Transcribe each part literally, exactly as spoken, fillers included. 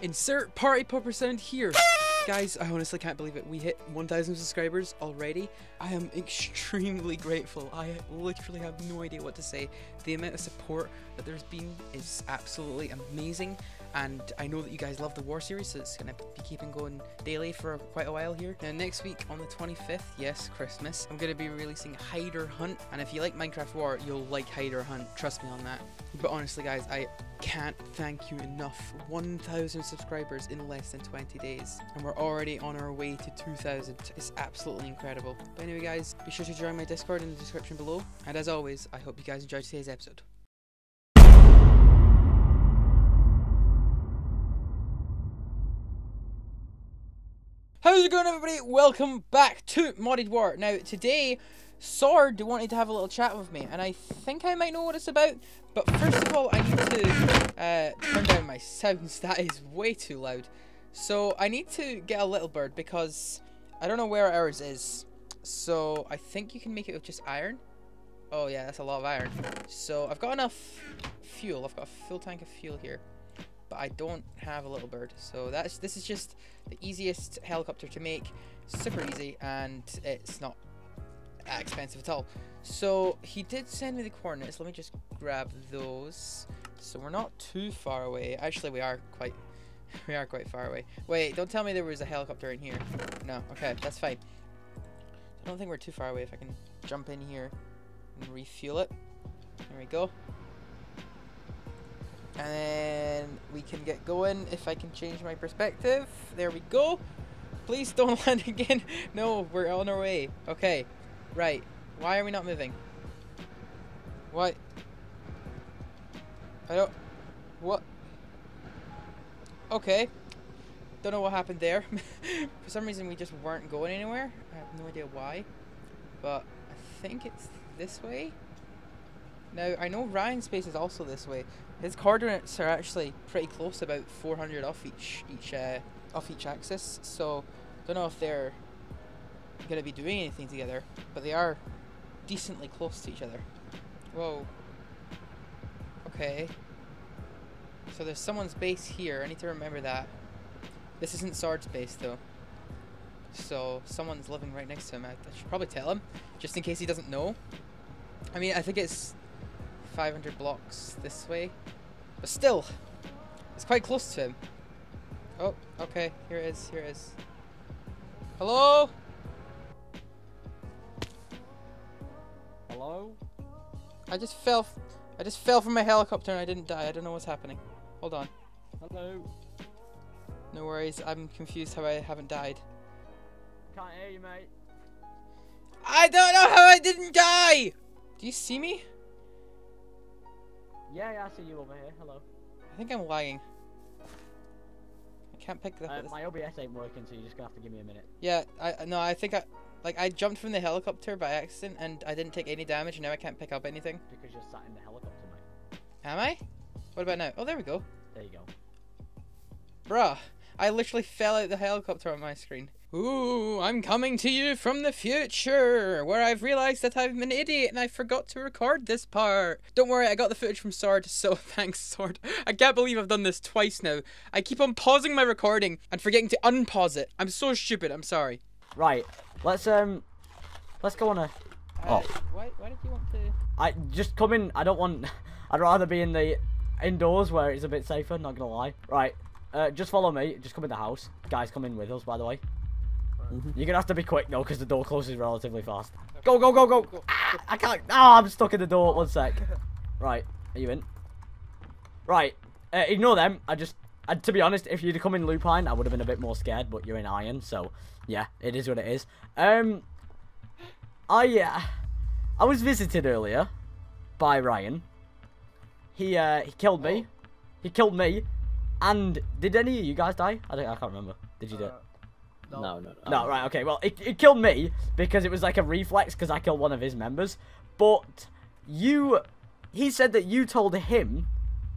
Insert party popper sound here. Guys, I honestly can't believe it. We hit one thousand subscribers already. I am extremely grateful. I literally have no idea what to say. The amount of support that there's been is absolutely amazing. And I know that you guys love the war series, so it's going to be keeping going daily for quite a while here. Now next week on the twenty-fifth, yes, Christmas, I'm going to be releasing Hide or Hunt. And if you like Minecraft War, you'll like Hide or Hunt. Trust me on that. But honestly, guys, I can't thank you enough. one thousand subscribers in less than twenty days. And we're already on our way to two thousand. It's absolutely incredible. But anyway, guys, be sure to join my Discord in the description below. And as always, I hope you guys enjoyed today's episode. How's it going, everybody? Welcome back to Modded War. Now, today, Sword wanted to have a little chat with me, and I think I might know what it's about. But first of all, I need to uh, turn down my sounds. That is way too loud. So I need to get a little bird because I don't know where ours is. So I think you can make it with just iron. Oh yeah, that's a lot of iron. So I've got enough fuel. I've got a full tank of fuel here. But I don't have a little bird, so that's this is just the easiest helicopter to make, super easy, and it's not expensive at all. So he did send me the coordinates. Let me just grab those. So we're not too far away. Actually, we are quite, we are quite far away. Wait, don't tell me there was a helicopter in here. No, okay, that's fine. I don't think we're too far away. If I can jump in here and refuel it, there we go. And then we can get going if I can change my perspective. There we go. Please don't land again. No, we're on our way. Okay. Right. Why are we not moving? What? I don't... What? Okay. Don't know what happened there. For some reason, we just weren't going anywhere. I have no idea why. But I think it's this way. Now, I know Ryan's space is also this way. His coordinates are actually pretty close, about four hundred off each each uh, off each axis. So, don't know if they're gonna be doing anything together, but they are decently close to each other. Whoa. Okay. So there's someone's base here. I need to remember that. This isn't Sword's base though. So someone's living right next to him. I, I should probably tell him, just in case he doesn't know. I mean, I think it's five hundred blocks this way, but still, it's quite close to him. Oh, okay, here it is, here it is. Hello? Hello? I just fell, f I just fell from my helicopter and I didn't die. I don't know what's happening. Hold on. Hello? No worries, I'm confused how I haven't died. Can't hear you, mate. I don't know how I didn't die! Do you see me? Yeah, yeah, I see you over here. Hello. I think I'm lagging. I can't pick that. Uh, my O B S ain't working, so you're just gonna have to give me a minute. Yeah, I no, I think I like I jumped from the helicopter by accident and I didn't take any damage, and now I can't pick up anything. Because you're sat in the helicopter, mate. Am I? What about now? Oh, there we go. There you go. Bruh, I literally fell out the helicopter on my screen. Ooh, I'm coming to you from the future, where I've realised that I'm an idiot and I forgot to record this part. Don't worry, I got the footage from Sword, so thanks, Sword. I can't believe I've done this twice now. I keep on pausing my recording and forgetting to unpause it. I'm so stupid, I'm sorry. Right, let's um, let's go on a... Uh, oh. Why, why did you want to... I, just come in, I don't want... I'd rather be in the indoors where it's a bit safer, not gonna lie. Right, uh, just follow me, just come in the house. Guys, come in with us, by the way. Mm-hmm. You're gonna have to be quick though, because the door closes relatively fast. Go, go, go, go! go, go. Ah, I can't. Ah, oh, I'm stuck in the door. One sec. Right, are you in? Right. Uh, ignore them. I just. Uh, to be honest, if you'd come in Lupine, I would have been a bit more scared. But you're in Iron, so yeah, it is what it is. Um. I. Uh, I was visited earlier by Ryan. He uh he killed me. Oh. He killed me. And did any of you guys die? I don't. I can't remember. Did you do? Uh. No. No, no, no, no. Right, okay, well, it, it killed me because it was like a reflex because I killed one of his members. But you, he said that you told him,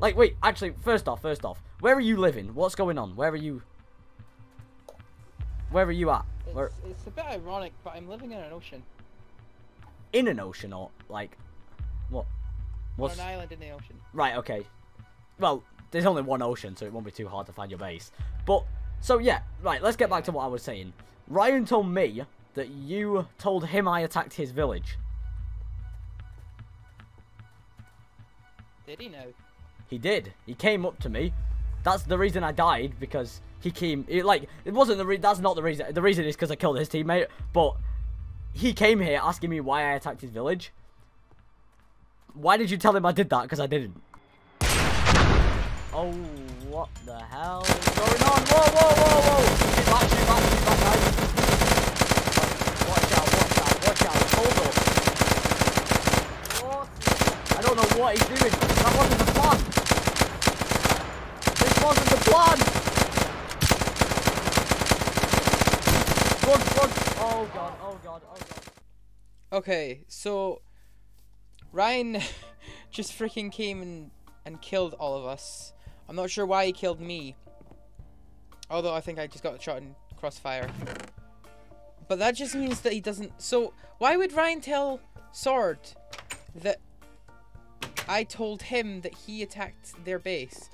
like, wait, actually, first off, first off, where are you living? What's going on? Where are you, where are you at? It's, where... it's a bit ironic, but I'm living in an ocean. In an ocean or, like, what? What's... On an island in the ocean. Right, okay. Well, there's only one ocean, so it won't be too hard to find your base. But, so yeah, right, let's get back to what I was saying. Ryan told me that you told him I attacked his village. Did he know? He did. He came up to me. That's the reason I died, because he came, it, like, it wasn't the re- that's not the reason. The reason is because I killed his teammate, but he came here asking me why I attacked his village. Why did you tell him I did that? Because I didn't. Oh, what the hell is going on? Whoa, whoa, whoa, whoa! Get back, get back, get back, guys. Watch out, watch out, watch out. Hold up. I don't know what he's doing. That wasn't the plan. This wasn't the plan. Run, run. Oh, God, oh, God, oh, God. Okay, so Ryan just freaking came and, and killed all of us. I'm not sure why he killed me. Although I think I just got shot in crossfire. But that just means that he doesn't... So, why would Ryan tell Sword that I told him that he attacked their base?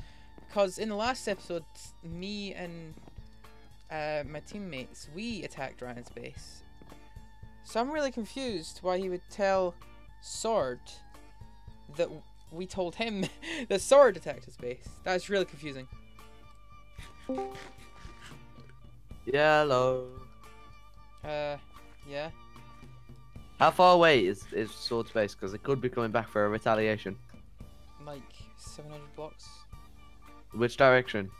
Because in the last episode, me and uh, my teammates, we attacked Ryan's base. So I'm really confused why he would tell... Sword that we told him the Sword attacked his base. That's really confusing. Yellow. Uh, yeah. How far away is is Sword's base? Because it could be coming back for a retaliation. Like seven hundred blocks. Which direction?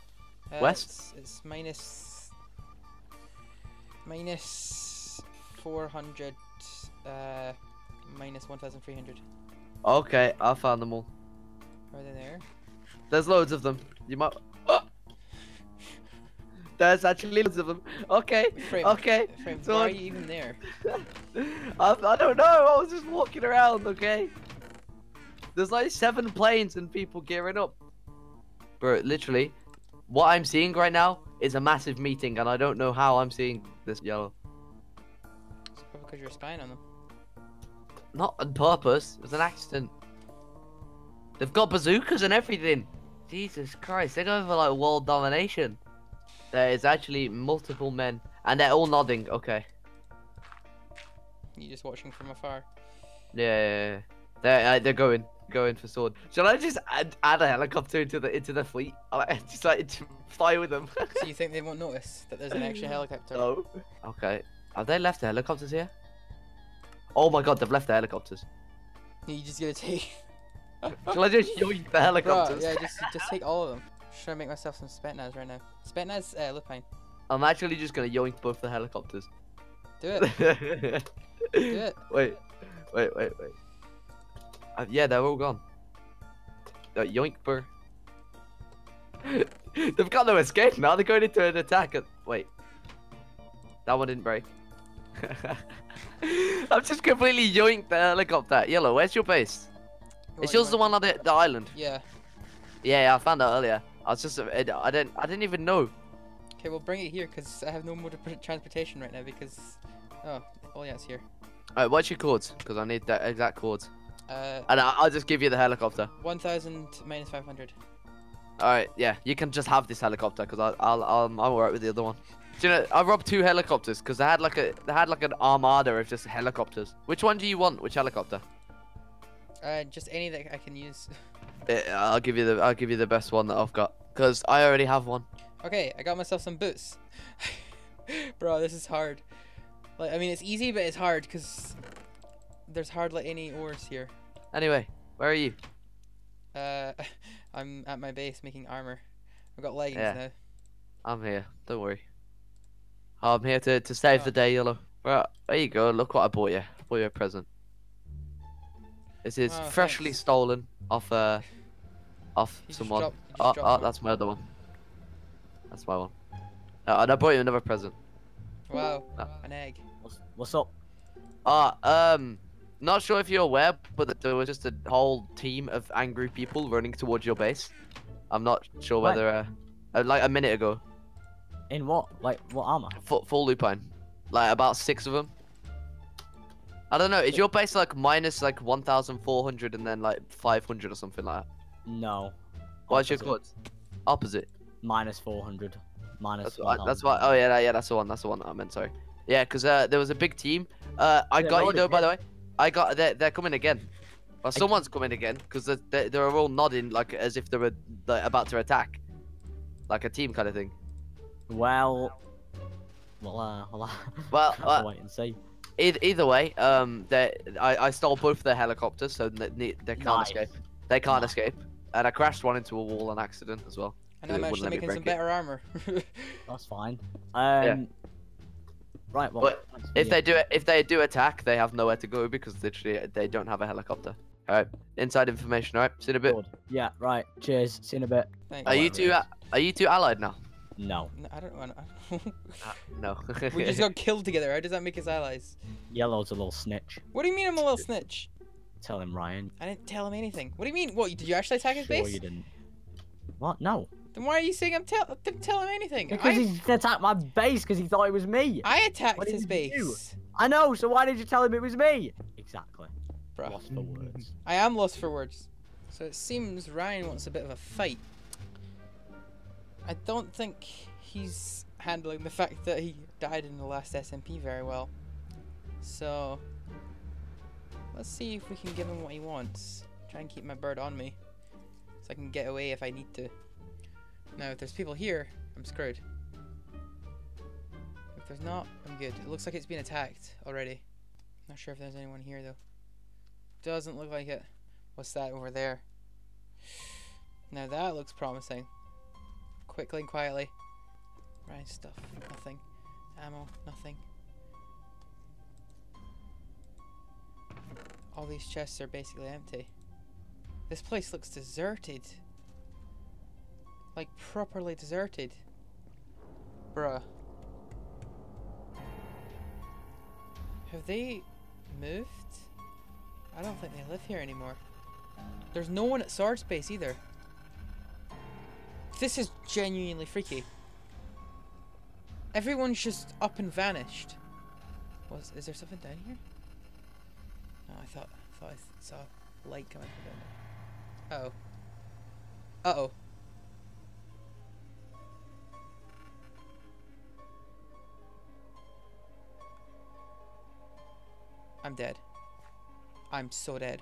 Uh, West. It's, it's minus minus four hundred. Uh. Minus one thousand three hundred. Okay, I found them all. Are they there? There's loads of them. You might... Oh! There's actually loads of them. Okay, Frame. okay. Frame. So why I'm... are you even there? I, I don't know, I was just walking around, okay? There's like seven planes and people gearing up. Bro, literally, what I'm seeing right now is a massive meeting and I don't know how I'm seeing this yellow. It's probably because you're spying on them. Not on purpose, it was an accident. They've got bazookas and everything. Jesus Christ, they're going for like world domination. There is actually multiple men, and they're all nodding, okay. You're just watching from afar. Yeah, yeah, yeah. They're, uh, they're going, going for Sword. Shall I just add, add a helicopter into the into the fleet? I just like to fly with them. So you think they won't notice that there's an extra helicopter? No. Okay, have they left the helicopters here? Oh my God, they've left the helicopters. You just gonna take... Shall I just yoink the helicopters? Bro, yeah, just, just take all of them. I'm trying to make myself some Spetnaz right now. Spetnaz, uh, Lupine. I'm actually just gonna yoink both the helicopters. Do it. Do it. Wait, wait, wait, wait. Uh, yeah, they're all gone. Uh, yoink, bro. They've got no escape now, they're going into an attack. At... Wait. That one didn't break. I've just completely yoinked the helicopter. Yellow, where's your base? What it's yours, the one on the, the island. Yeah. Yeah, yeah, I found out earlier. I was just, I didn't, I didn't even know. Okay, well bring it here because I have no mode of transportation right now because, oh, oh yeah, it's here. Alright, what's your chords? Because I need that exact chords. Uh. And I, I'll just give you the helicopter. One thousand minus five hundred. Alright, yeah, you can just have this helicopter because I'll, I'll, I'm, I'm alright with the other one. Do you know, I robbed two helicopters because they had like a they had like an armada of just helicopters. Which one do you want? Which helicopter? Uh, just any that I can use. It, I'll give you the I'll give you the best one that I've got because I already have one. Okay, I got myself some boots. Bro, this is hard. Like I mean, it's easy, but it's hard because there's hardly any ores here. Anyway, where are you? Uh, I'm at my base making armor. I've got leggings yeah. now. I'm here. Don't worry. Oh, I'm here to, to save oh. the day, Yellow. Right, there you go. Look what I bought you. I bought you a present. This is oh, freshly thanks. stolen off uh, off you someone. Dropped, oh, oh that's my other one. That's my one. Uh, and I bought you another present. Wow, no. an egg. What's, what's up? Ah, uh, um, not sure if you're aware, but there was just a whole team of angry people running towards your base. I'm not sure whether uh, uh like a minute ago. In what? Like, what armor? Full, full Lupine. Like, about six of them. I don't know, is your base like minus like one thousand four hundred and then like five hundred or something like that? No. What's your cuts? Opposite. Minus four hundred. Minus. That's what. I, that's what oh yeah, yeah, that's the one. That's the one that I meant. Sorry. Yeah, because uh, there was a big team. Uh, I yeah, got you though. By the way, I got. They're they're coming again. Well, someone's coming again because they're, they're they're all nodding like as if they were like, about to attack, like a team kind of thing. Well. Well, uh, well, uh, well uh, wait and see. Either, either way, um, I, I stole both their helicopters, so they, they can't nice. escape. They can't nice. escape, and I crashed one into a wall on accident as well. And I'm actually making some it. better armor. That's fine. Um, yeah. Right. Well, but if they do, if they do attack, they have nowhere to go because literally they don't have a helicopter. All right. Inside information. All right. See you in a bit. Good. Yeah. Right. Cheers. See you in a bit. Thank are you two? Really. Are you two allied now? No. no. I don't want to. uh, no. We just got killed together. How does that make us allies? Yellow's a little snitch. What do you mean I'm a little snitch? Tell him, Ryan. I didn't tell him anything. What do you mean? What, did you actually attack his sure base? No, you didn't. What? No. Then why are you saying I'm tell I didn't tell him anything? Because I... he attacked my base because he thought it was me. I attacked his base. You? I know, so why did you tell him it was me? Exactly. Bruh. Lost for words. I am lost for words. So it seems Ryan wants a bit of a fight. I don't think he's handling the fact that he died in the last S M P very well. So, let's see if we can give him what he wants. Try and keep my bird on me, so I can get away if I need to. Now, if there's people here, I'm screwed. If there's not, I'm good. It looks like it's been attacked already. Not sure if there's anyone here, though. Doesn't look like it. What's that over there? Now that looks promising. Quickly and quietly. Ryan stuff, nothing. Ammo, nothing. All these chests are basically empty. This place looks deserted. Like properly deserted. Bruh. Have they moved? I don't think they live here anymore. There's no one at Sword Space either. This is genuinely freaky. Everyone's just up and vanished. Was is there something down here? No, I thought I thought I saw light coming from down there. Uh oh. Uh oh. I'm dead. I'm so dead.